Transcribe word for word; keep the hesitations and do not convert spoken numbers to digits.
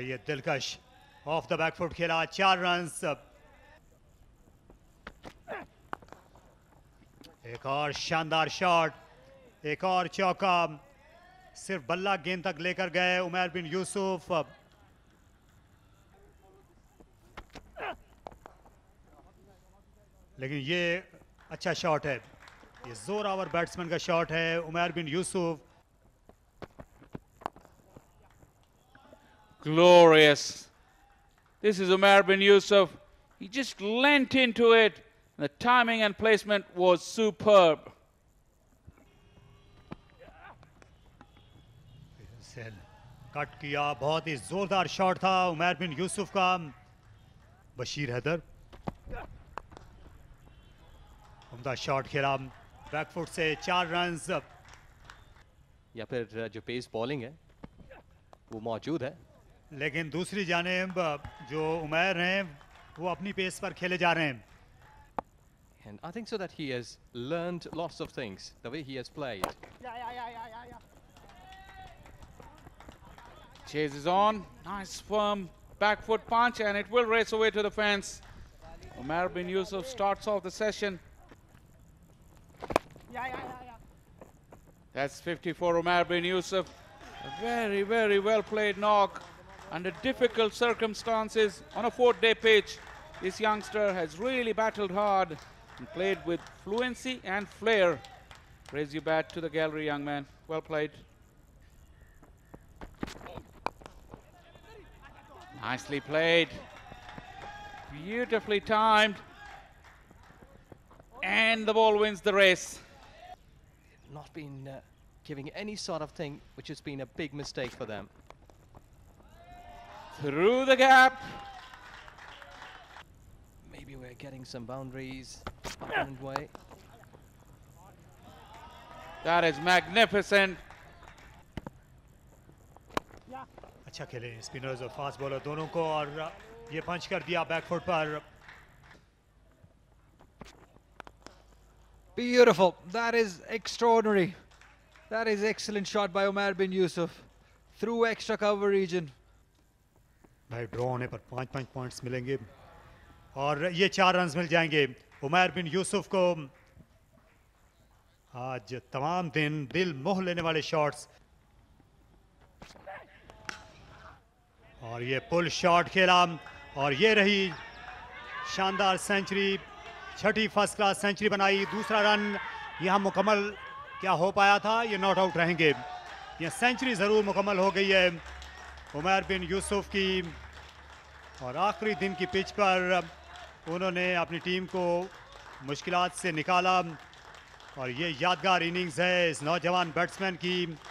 और ये दिलकश ऑफ द बैक फुट खेला, चार रन। एक और शानदार शॉट, एक और चौका, सिर्फ बल्ला गेंद तक लेकर गए उमैर बिन यूसुफ। लेकिन ये अच्छा शॉट है, ये जोरावर बैट्समैन का शॉट है Umair bin Yusuf. Glorious. This is Omair Bin Yousuf. He just leant into it. The timing and placement was superb. Cut किया, बहुत ही जोरदार शॉट था उमैर बिन यूसुफ का। बशीर हैदर उम्दा शॉट खेला बैकफुट से, चार रन। या फिर जो पेस बॉलिंग है वो मौजूद है, लेकिन दूसरी जानेब जो उमैर हैं वो अपनी पेस पर खेले जा रहे हैं। And I think so that he has learned lots of things the way he has played. Yeah, yeah, yeah, yeah, yeah. Chases on, nice firm back foot punch, and it will race away to the fence. Omair Bin Yousuf starts off the session. Yeah, yeah, yeah. That's fifty-four Omair Bin Yousuf. A very, very well played knock. Under difficult circumstances on a fourth-day pitch, this youngster has really battled hard and played with fluency and flair. Raise your bat to the gallery, young man. Well played. Nicely played. Beautifully timed. And the ball wins the race. Not been uh, giving any sort of thing, which has been a big mistake for them. Through the gap. Maybe we're getting some boundaries. Backhand way. That is magnificent. अच्छा खेले spinners और fast bowler दोनों को, और ये पंच कर दिया back foot पर। Beautiful. That is extraordinary. That is excellent shot by Omair Bin Yousuf through extra cover region. भाई ड्रॉ होने पर पाँच पाँच पॉइंट्स मिलेंगे और ये चार रन मिल जाएंगे उमैर बिन यूसुफ को। आज तमाम दिन दिल मोह लेने वाले शॉट्स, और ये पुल शॉट खेला, और ये रही शानदार सेंचुरी, छठी फर्स्ट क्लास सेंचुरी बनाई। दूसरा रन यहाँ मुकम्मल क्या हो पाया था, ये नॉट आउट रहेंगे। यह सेंचुरी ज़रूर मुकम्मल हो गई है उमैर बिन यूसुफ की, और आखिरी दिन की पिच पर उन्होंने अपनी टीम को मुश्किलात से निकाला, और ये यादगार इनिंग्स है इस नौजवान बैट्समैन की।